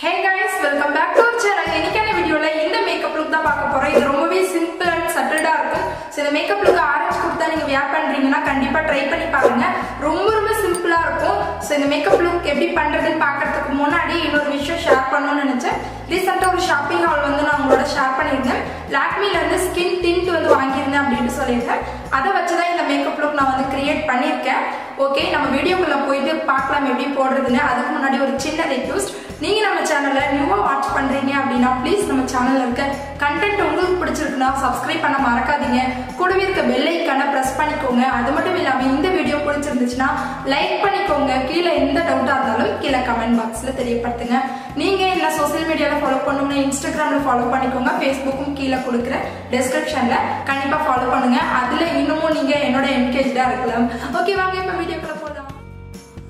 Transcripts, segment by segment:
Hey guys, welcome back to our channel. இன்னைக்கான வீடியோல இந்த மேக்கப் லுக் தான் பார்க்க போறோம். இது ரொம்பவே சிம்பிள் அண்ட் சட்டடா இருக்கும். சோ இந்த மேக்கப் லுக் ஆரஞ்சு குடுதா நீங்க வியர் பண்றீங்கன்னா கண்டிப்பா ட்ரை பண்ணி பாருங்க. ரொம்ப ரொம்ப சிம்பிளா இருக்கும். சோ இந்த மேக்கப் லுக் எப்படி பண்றதுன்னு பார்க்கிறதுக்கு முன்னாடி இன்னொரு விஷயம் ஷேர் பண்ணணும்னு நினைச்சேன். ரீசன்ட்டா ஒரு ஷாப்பிங் ஹால் வந்து நான் உங்களோட ஷேர் பண்ணியிருந்தேன். லாக்மில இருந்து ஸ்கின் டிண்ட் வந்து வாங்கியிருந்தேன் அப்படினு சொல்லியிருந்தேன். அத வச்சு தான் இந்த மேக்கப் லுக் நான் வந்து கிரியேட் பண்ணிருக்கேன். ஓகே, நம்ம வீடியோக்குள்ள போயிட்டு பார்க்கலாம் எப்படி போடுறதுன்னு. அதுக்கு முன்னாடி ஒரு சின்ன ரெக்வெஸ்ட், நீங்க நம்ம சேனலை நியூவா வாட்ச் பண்றீங்க அப்படின்னா ப்ளீஸ் நம்ம சேனல்ல இருக்க கண்டென்ட் உங்களுக்கு பிடிச்சிருக்குன்னா சப்ஸ்கிரைப் பண்ண மறக்காதீங்க. கூடவே இருக்க பெல் ஐக்கான பிரஸ் பண்ணிக்கோங்க. அது மட்டும் இல்லாம இந்த வீடியோ பிடிச்சிருந்துச்சுன்னா லைக் பண்ணிக்கோங்க. கீழே எந்த டவுட்டா இருந்தாலும் கீழே கமெண்ட் பாக்ஸ்ல தெரியப்படுத்துங்க. நீங்க என்ன சோசியல் மீடியால ஃபாலோ பண்ணுங்க, இன்ஸ்டாகிராம்ல ஃபாலோ பண்ணிக்கோங்க. ஃபேஸ்புக்கும் கீழே கொடுக்குற டிஸ்கிரிப்ஷன்ல கண்டிப்பா ஃபாலோ பண்ணுங்க. அதுல இன்னமும் நீங்க என்னோட என்கேஜா இருக்கலாம். ஓகே, வாங்க இப்ப வீடியோக்குள்ள போலாம்.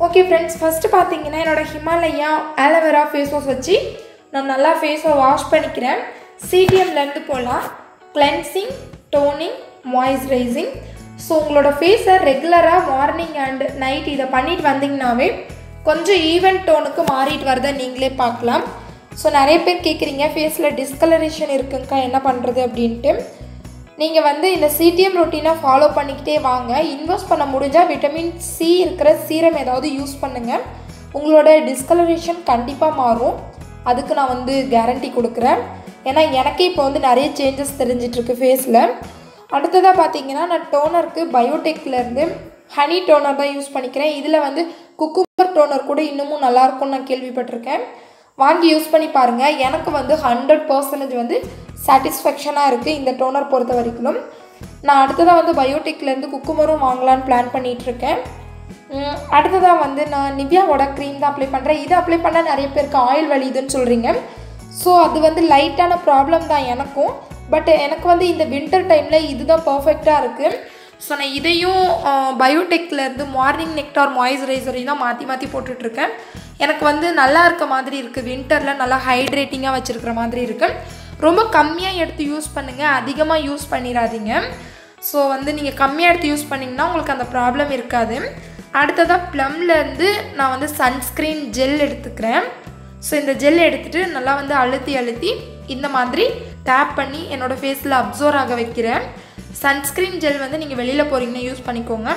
ஓகே ஃப்ரெண்ட்ஸ், ஃபஸ்ட்டு பார்த்தீங்கன்னா என்னோடய ஹிமாலயா ஆலோவேரா ஃபேஸ் வாஷ் வச்சு நான் நல்லா ஃபேஸை வாஷ் பண்ணிக்கிறேன். சிடிஎம்லேருந்து போகலாம். Cleansing, toning, moisturising. ஸோ உங்களோட ஃபேஸை ரெகுலராக மார்னிங் அண்ட் நைட் இதை பண்ணிட்டு வந்தீங்கன்னாவே கொஞ்சம் ஈவன் டோனுக்கு மாறிட்டு வரதை நீங்களே பார்க்கலாம். ஸோ நிறைய பேர் கேட்குறீங்க ஃபேஸில் டிஸ்கலரேஷன் இருக்குங்கக்கா என்ன பண்ணுறது அப்படின்ட்டு. நீங்கள் வந்து இந்த சிடிஎம் ரொட்டீனாக ஃபாலோ பண்ணிக்கிட்டே வாங்க. இன்வெஸ்ட் பண்ண முடிஞ்சால் விட்டமின் சி இருக்கிற சீரம் ஏதாவது யூஸ் பண்ணுங்கள். உங்களோட டிஸ்கலரேஷன் கண்டிப்பாக மாறும். அதுக்கு நான் வந்து கேரண்டி கொடுக்குறேன். ஏன்னா எனக்கே இப்போ வந்து நிறைய சேஞ்சஸ் தெரிஞ்சிட்ருக்கு ஃபேஸில். அடுத்ததாக பார்த்தீங்கன்னா நான் டோனருக்கு பயோடெக்லேருந்து ஹனி டோனர் தான் யூஸ் பண்ணிக்கிறேன். இதில் வந்து குக்கும்பர் டோனர் கூட இன்னமும் நல்லாயிருக்கும்னு நான் கேள்விப்பட்டிருக்கேன். வாங்கி யூஸ் பண்ணி பாருங்கள். எனக்கு வந்து 100% வந்து சாட்டிஸ்ஃபேக்ஷனாக இருக்குது இந்த டோனர் பொறுத்த வரைக்கும். நான் அடுத்ததாக வந்து பயோடெக்லேருந்து குக்குமரும் வாங்கலான்னு பிளான் பண்ணிகிட்ருக்கேன். அடுத்ததாக வந்து நான் நிவ்யாவோட க்ரீம் தான் அப்ளை பண்ணுறேன். இதை அப்ளை பண்ணால் நிறைய பேருக்கு ஆயில் வலிதுன்னு சொல்கிறீங்க. ஸோ அது வந்து லைட்டான ப்ராப்ளம் தான் எனக்கும். பட் எனக்கு வந்து இந்த வின்டர் டைமில் இதுதான் பர்ஃபெக்டாக இருக்குது. ஸோ நான் இதையும் பயோடெக்லேருந்து மார்னிங் நெக்டார் மாய்ஸ்சரைசரையும் தான் மாற்றி மாற்றி போட்டுட்ருக்கேன். எனக்கு வந்து நல்லா இருக்க மாதிரி இருக்குது. வின்டரில் நல்லா ஹைட்ரேட்டிங்காக வச்சுருக்கிற மாதிரி இருக்குது. ரொம்ப கம்மியாக எடுத்து யூஸ் பண்ணுங்கள், அதிகமாக யூஸ் பண்ணிடாதீங்க. ஸோ வந்து நீங்கள் கம்மியாக எடுத்து யூஸ் பண்ணிங்கன்னா உங்களுக்கு அந்த ப்ராப்ளம் இருக்காது. அடுத்ததாக ப்ளம்லேருந்து நான் வந்து சன்ஸ்க்ரீன் ஜெல் எடுத்துக்கிறேன். ஸோ இந்த ஜெல் எடுத்துகிட்டு நல்லா வந்து அழுத்தி அழுத்தி இந்த மாதிரி டேப் பண்ணி என்னோடய ஃபேஸில் அப்சர்வ் ஆக வைக்கிறேன். சன்ஸ்க்ரீன் ஜெல் வந்து நீங்கள் வெளியில் போகிறீங்கன்னா யூஸ் பண்ணிக்கோங்க.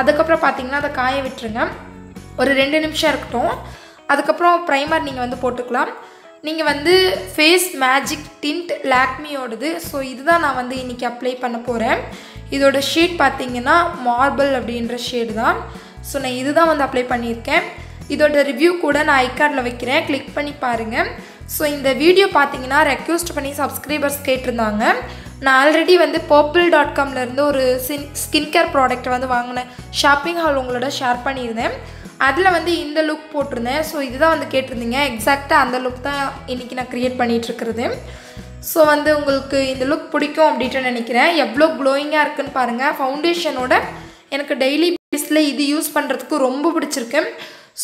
அதுக்கப்புறம் பார்த்தீங்கன்னா அதை காய விட்டுருங்க. ஒரு 2 நிமிஷம் இருக்கட்டும். அதுக்கப்புறம் ப்ரைமர் நீங்கள் வந்து போட்டுக்கலாம். நீங்கள் வந்து ஃபேஸ் மேஜிக் டிண்ட் லாக்மியோடது. ஸோ இதுதான் நான் வந்து இன்றைக்கி அப்ளை பண்ண போகிறேன். இதோட ஷேட் பார்த்திங்கன்னா மார்பிள் அப்படின்ற ஷேடு தான். ஸோ நான் இது தான் வந்து அப்ளை பண்ணியிருக்கேன். இதோட ரிவ்யூ கூட நான் ஐகார்டில் வைக்கிறேன், கிளிக் பண்ணி பாருங்கள். ஸோ இந்த வீடியோ பார்த்தீங்கன்னா ரெக்வெஸ்ட் பண்ணி சப்ஸ்கிரைபர்ஸ் கேட்டிருந்தாங்க. நான் ஆல்ரெடி வந்து purple.comலேருந்து ஒரு ஸ்கின் கேர் ப்ராடக்ட் வந்து வாங்கினேன். ஷாப்பிங் ஹால் உங்களோட ஷேர் பண்ணியிருந்தேன். அதில் வந்து இந்த லுக் போட்டிருந்தேன். ஸோ இதுதான் வந்து கேட்டிருந்தீங்க. எக்ஸாக்டாக அந்த லுக் தான் இன்றைக்கி நான் க்ரியேட் பண்ணிகிட்ருக்கிறது. ஸோ வந்து உங்களுக்கு இந்த லுக் பிடிக்கும் அப்படின்ட்டு நினைக்கிறேன். எவ்வளோ க்ளோயிங்காக இருக்குதுன்னு பாருங்கள். ஃபவுண்டேஷனோட எனக்கு டெய்லி பேஸில் இது யூஸ் பண்ணுறதுக்கு ரொம்ப பிடிச்சிருக்கு.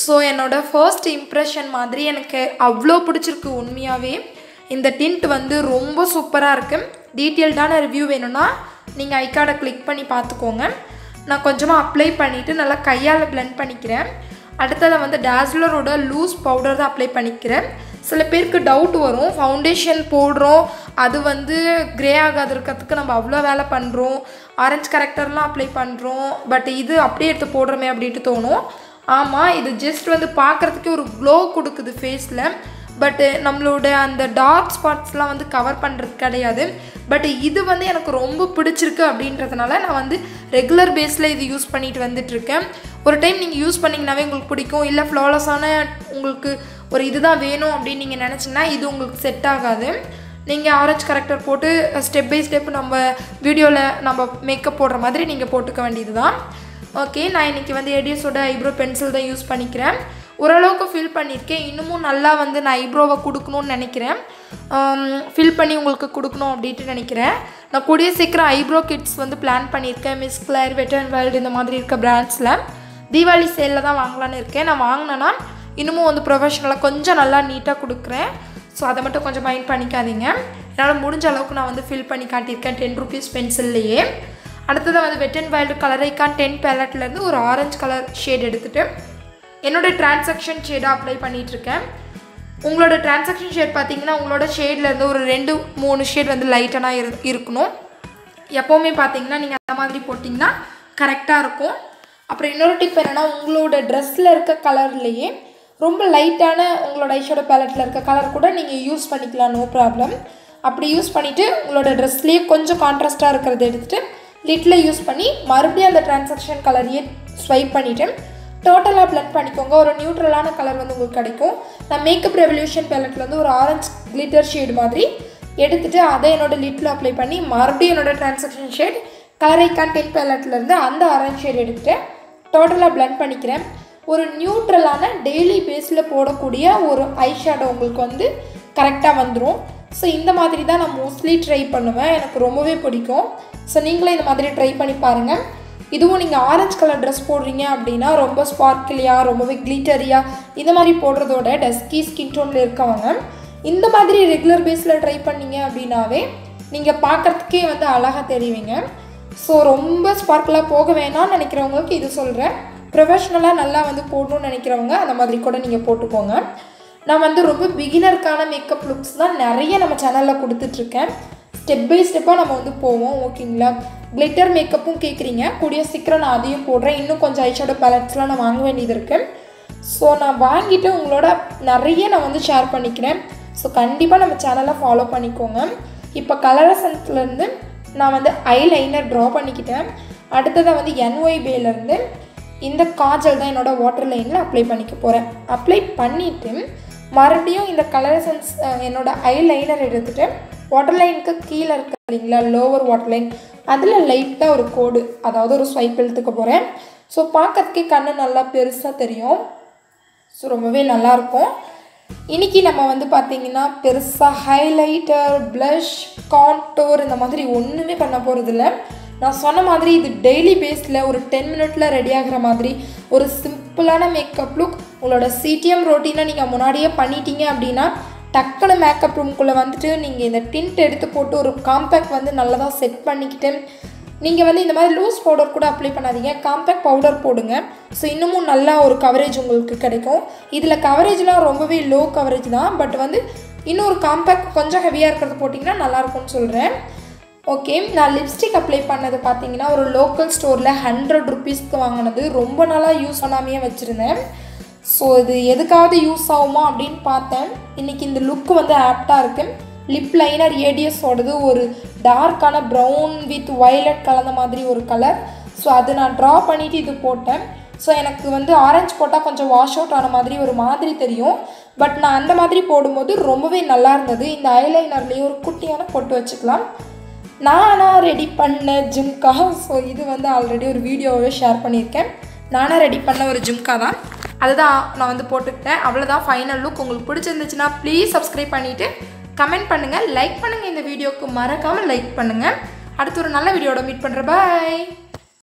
ஸோ என்னோடய ஃபர்ஸ்ட் இம்ப்ரெஷன் மாதிரி எனக்கு அவ்வளோ பிடிச்சிருக்கு. உண்மையாகவே இந்த டிண்ட் வந்து ரொம்ப சூப்பராக இருக்குது. டீட்டெயில்டான ரிவ்யூ வேணும்னா நீங்கள் ஐகார்டை கிளிக் பண்ணி பார்த்துக்கோங்க. நான் கொஞ்சமாக அப்ளை பண்ணிவிட்டு நல்லா கையால் பிளெண்ட் பண்ணிக்கிறேன். அடுத்ததை வந்து டாஸ்லரோட லூஸ் பவுடர் தான் அப்ளை பண்ணிக்கிறேன். சில பேருக்கு டவுட் வரும், ஃபவுண்டேஷன் போடுறோம் அது வந்து க்ரே ஆகாது இருக்கிறதுக்கு நம்ம அவ்வளோ வேலை பண்ணுறோம், ஆரஞ்சு கரெக்டர்லாம் அப்ளை பண்ணுறோம், பட் இது அப்படியே எடுத்து போடுறோமே அப்படின்ட்டு தோணும். ஆமாம், இது ஜஸ்ட் வந்து பார்க்குறதுக்கே ஒரு க்ளோ கொடுக்குது ஃபேஸில். பட் நம்மளோட அந்த டார்க் ஸ்பாட்ஸ்லாம் வந்து கவர் பண்ணுறது கிடையாது. பட் இது வந்து எனக்கு ரொம்ப பிடிச்சிருக்கு அப்படின்றதுனால நான் வந்து ரெகுலர் பேஸில் இது யூஸ் பண்ணிட்டு வந்துட்டுருக்கேன். ஒரு டைம் நீங்கள் யூஸ் பண்ணிங்கனாவே உங்களுக்கு பிடிக்கும். இல்லை ஃப்ளாலஸான உங்களுக்கு ஒரு இதுதான் வேணும் அப்படின்னு நீங்கள் நினச்சிங்கன்னா இது உங்களுக்கு செட் ஆகாது. நீங்கள் ஆரஞ்ச் கரெக்டர் போட்டு ஸ்டெப் பை ஸ்டெப் நம்ம வீடியோவில் நம்ம மேக்கப் போடுற மாதிரி நீங்கள் போட்டுக்க வேண்டியது தான். ஓகே, நான் இன்றைக்கி வந்து ஏடிஎஸோட ஐப்ரோ பென்சில் தான் யூஸ் பண்ணிக்கிறேன். ஓரளவுக்கு ஃபில் பண்ணியிருக்கேன். இன்னமும் நல்லா வந்து நான் ஐப்ரோவை கொடுக்கணும்னு நினைக்கிறேன். ஃபில் பண்ணி உங்களுக்கு கொடுக்கணும் அப்படின்ட்டு நினைக்கிறேன். நான் கூடிய சீக்கிரம் ஐப்ரோ கிட்ஸ் வந்து பிளான் பண்ணியிருக்கேன். Miss Claire, wet and wild இந்த மாதிரி இருக்க பிராண்ட்ஸில் தீபாவளி சேலில் தான் வாங்கலான்னு இருக்கேன். நான் வாங்கினேன்னா இன்னமும் வந்து ப்ரொஃபஷனலாக கொஞ்சம் நல்லா நீட்டாக கொடுக்குறேன். ஸோ அதை மட்டும் கொஞ்சம் மைண்ட் பண்ணிக்காதீங்க. என்னால் முடிஞ்ச அளவுக்கு நான் வந்து ஃபில் பண்ணி காட்டியிருக்கேன் 10 rupees பென்சில்லையே. அடுத்ததாக வந்து வெட் அண்ட் வைல்டு கலரைக்கான் 10 பேலட்லேருந்து ஒரு ஆரஞ்சு கலர் ஷேட் எடுத்துகிட்டு என்னோடய ட்ரான்சாக்ஷன் ஷேடாக அப்ளை பண்ணிகிட்ருக்கேன். उंगलोड ट्रांसैक्शन शेड पातींगना उंगलोड शेडல இருந்து ஒரு 2 3 ஷேட் வந்து லைட்டனா இருக்கணும் எப்பவுமே பாத்தீங்கன்னா நீங்க அந்த மாதிரி போடிங்கனா கரெக்ட்டா இருக்கும் அப்புறம் இன்னொரு டிப் என்னன்னா உங்களோட Dressல இருக்க கலர்லயே ரொம்ப லைட்டான உங்களோட ஐஷேடோ palette ல இருக்க கலர் கூட நீங்க யூஸ் பண்ணிக்கலாம் நோ problem அப்படி யூஸ் பண்ணிட்டு உங்களோட Dressலயே கொஞ்சம் கான்ட்ராஸ்டா இருக்குறதை எடுத்துட்டு லிட்ல யூஸ் பண்ணி மறுபடியும் அந்த ட்ரான்சாக்ஷன் கலரையே ஸ்வைப் பண்ணிட்டு टोटल ब्लेंड பண்ணிக்கோங்க ஒரு நியூட்ரலான கலர் வந்து உங்களுக்கு கிடைக்கும் நான் மேக்கப் ரெவல்யூஷன் palette ல இருந்து ஒரு ஆரஞ்சு கிளிட்டர் ஷேட் மாதிரி எடுத்துட்டு அதை என்னோட லிட்ல அப்ளை பண்ணி மறுபடியும் என்னோட ட்ரான்சாக்ஷன் ஷேட் கலரை கண்டெயின் palette ல இருந்து அந்த ஆரஞ்சு ஷேட் எடுத்துட்டு டோட்டலா blend பண்ணிக்கிறேன் ஒரு நியூட்ரலான டெய்லி பேஸ்ல போடக்கூடிய ஒரு ஐ ஷேடோ உங்களுக்கு வந்து கரெக்ட்டா வந்துரும் சோ இந்த மாதிரி தான் நான் மோஸ்ட்லி ட்ரை பண்ணுவேன் எனக்கு ரொம்பவே பிடிக்கும் சோ நீங்களே இந்த மாதிரி ட்ரை பண்ணி பாருங்க இதுவும் நீங்க ஆரஞ்சு கலர் Dress போடுறீங்க அப்படினா ரொம்ப ஸ்பார்க்கிலியா ரொம்பவே கிளிட்டரியா இந்த மாதிரி போடுறதோட டஸ்கி ஸ்கின் டோன்ல இருக்கவங்க இந்த மாதிரி ரெகுலர் பேஸ்ல ட்ரை பண்ணீங்க அப்படினாவே நீங்க பார்க்கிறதுக்கே வந்து அழகா தெரிவீங்க சோ ரொம்ப ஸ்பார்க்கிலா போக வேணாம்னு நினைக்கிறவங்களுக்கு இது சொல்றேன் ப்ரொபஷனலா நல்லா வந்து போடணும்னு நினைக்கிறவங்க அந்த மாதிரி கூட நீங்க போட்டுக்கோங்க நான் வந்து ரொம்ப பிகினர்க்கான மேக்கப் லுக்ஸ் தான் நிறைய நம்ம சேனல்ல கொடுத்துட்டு இருக்கேன் स्टेप बाय स्टेप நம்ம வந்து போவோம் ஓகேங்களா ग्लिटर மேக்கப்பும் கேக்குறீங்க கூடிய சீக்கிரம் நான் அதையும் போடுறேன் இன்னும் கொஞ்சம் ஐ ஷேடோ பாலட்ஸ்லாம் நான் வாங்க வேண்டியது இருக்கு சோ நான் வாங்கிட்டு உங்களோட நிறைய நான் வந்து ஷேர் பண்ணிக்கிறேன் சோ கண்டிப்பா நம்ம சேனலை ஃபாலோ பண்ணிக்கோங்க இப்போ கலரசன்ஸ்ல இருந்து நான் வந்து ஐலைனர் டிரா பண்ணிக்கிட்டேன் அடுத்ததா வந்து NY பேல இருந்து இந்த காஜல் தான் என்னோட வாட்டர் லைன்ல அப்ளை பண்ணிக்க போறேன் அப்ளை பண்ணிட்டு மறுபடியும் இந்த கலரசன்ஸ் என்னோட ஐலைனர் எடுத்துட்டு வாட்டர் லைனுக்கு கீழ இருக்குறீங்களா லோவர் வாட்டர் லைன் அதுல லைட்டா ஒரு கோடு அதாவது ஒரு ஸ்வைப் எடுத்துக்க போறேன் சோ பார்க்கத்துக்கு கண்ணு நல்லா பெருசா தெரியும் சோ ரொம்பவே நல்லா இருக்கும் இன்னைக்கு நம்ம வந்து பாத்தீங்கன்னா பெருசா ஹைலைட்டர் blush contour இந்த மாதிரி ஒண்ணுமே பண்ண போறது இல்ல நான் சொன்ன மாதிரி இது டெய்லி பேஸ்ல ஒரு 10 மினிட்ல ரெடி ஆகுற மாதிரி ஒரு சிம்பிளான மேக்கப் லுக் உங்களோட CTM ரொட்டீனா நீங்க முன்னாடியே பண்ணிட்டீங்க அப்படினா டக்கன மேக்கப் ரூம்க்குள்ள வந்துட்டு நீங்க இந்த டிண்ட் எடுத்து போட்டு ஒரு காம்பாக்ட் வந்து நல்லதா செட் பண்ணிக்கிட்டு நீங்க வந்து இந்த மாதிரி லூஸ் பவுடர் கூட அப்ளை பண்ணாதீங்க காம்பாக்ட் பவுடர் போடுங்க சோ இன்னமும் நல்லா ஒரு கவரேஜ் உங்களுக்கு கிடைக்கும் இதுல கவரேஜ்லாம் ரொம்பவே லோ கவரேஜ் தான் பட் வந்து இன்னொரு காம்பாக்ட் கொஞ்சம் ஹெவியா இருக்கிறது போடிங்கன்னா நல்லா இருக்கும்னு சொல்றேன் ஓகே நான் லிப்ஸ்டிக் அப்ளை பண்ணது பாத்தீங்கன்னா ஒரு லோக்கல் ஸ்டோர்ல 100 ரூபீஸ்க்கு வாங்குனது ரொம்ப நாளா யூஸ் பண்ணாமையே வச்சிருந்தேன் சோ இது எதுக்காவது யூஸ் ஆகுமா அப்படிን பார்த்தேன் இன்னைக்கு இந்த லுக் வந்து ஆப்டா இருக்கு லிப் லைனர் ஏடிஎஸ் ஓடுது ஒரு டார்க்கான பிரவுன் வித் வயலட் கலந்த மாதிரி ஒரு கலர் சோ அது நான் டிரா பண்ணிட்டு இது போட்டேன் சோ எனக்கு வந்து ஆரஞ்சு போட்டா கொஞ்சம் வாஷ் அவுட் ஆன மாதிரி ஒரு மாதிரி தெரியும் பட் நான் அந்த மாதிரி போடும்போது ரொம்பவே நல்லா இருந்தது இந்த ஐலைனர்லயே ஒரு குட்டியான பொட்டு வச்சுக்கலாம் நானா ரெடி பண்ண ஜிம்கா சோ இது வந்து ஆல்ரெடி ஒரு வீடியோவே ஷேர் பண்ணியிருக்கேன் நானா ரெடி பண்ண ஒரு ஜிம்கா தான் அதுதான் நான் வந்து போட்டுட்டேன் அவ்வளவுதான் ஃபைனல் லுக் உங்களுக்கு பிடிச்சிருந்துச்சுனா ப்ளீஸ் Subscribe பண்ணிட்டு கமெண்ட் பண்ணுங்க லைக் பண்ணுங்க இந்த வீடியோக்கு மறக்காம லைக் பண்ணுங்க அடுத்து ஒரு நல்ல வீடியோட மீட் பண்ற பை